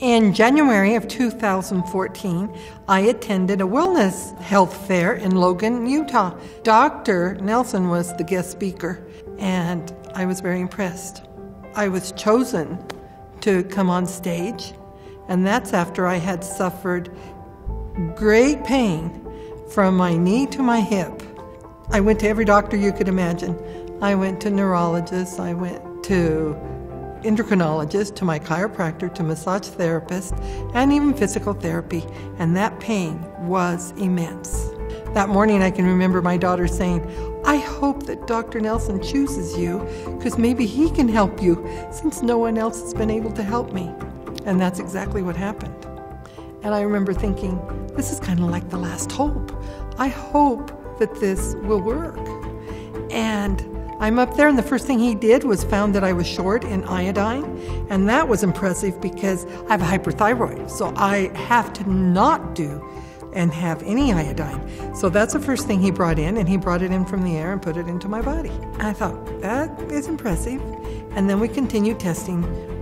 In January of 2014, I attended a wellness health fair in Logan, Utah. Dr. Nelson was the guest speaker, and I was very impressed. I was chosen to come on stage, and that's after I had suffered great pain from my knee to my hip. I went to every doctor you could imagine. I went to neurologists, I went to endocrinologist, to my chiropractor, to massage therapist, and even physical therapy, and that pain was immense. That morning I can remember my daughter saying, "I hope that Dr. Nelson chooses you, because maybe he can help you, since no one else has been able to help me." And that's exactly what happened. And I remember thinking, this is kind of like the last hope. I hope that this will work. And I'm up there, and the first thing he did was found that I was short in iodine, and that was impressive because I have a hyperthyroid, so I have to not do and have any iodine. So that's the first thing he brought in, and he brought it in from the air and put it into my body. I thought, that is impressive. And then we continued testing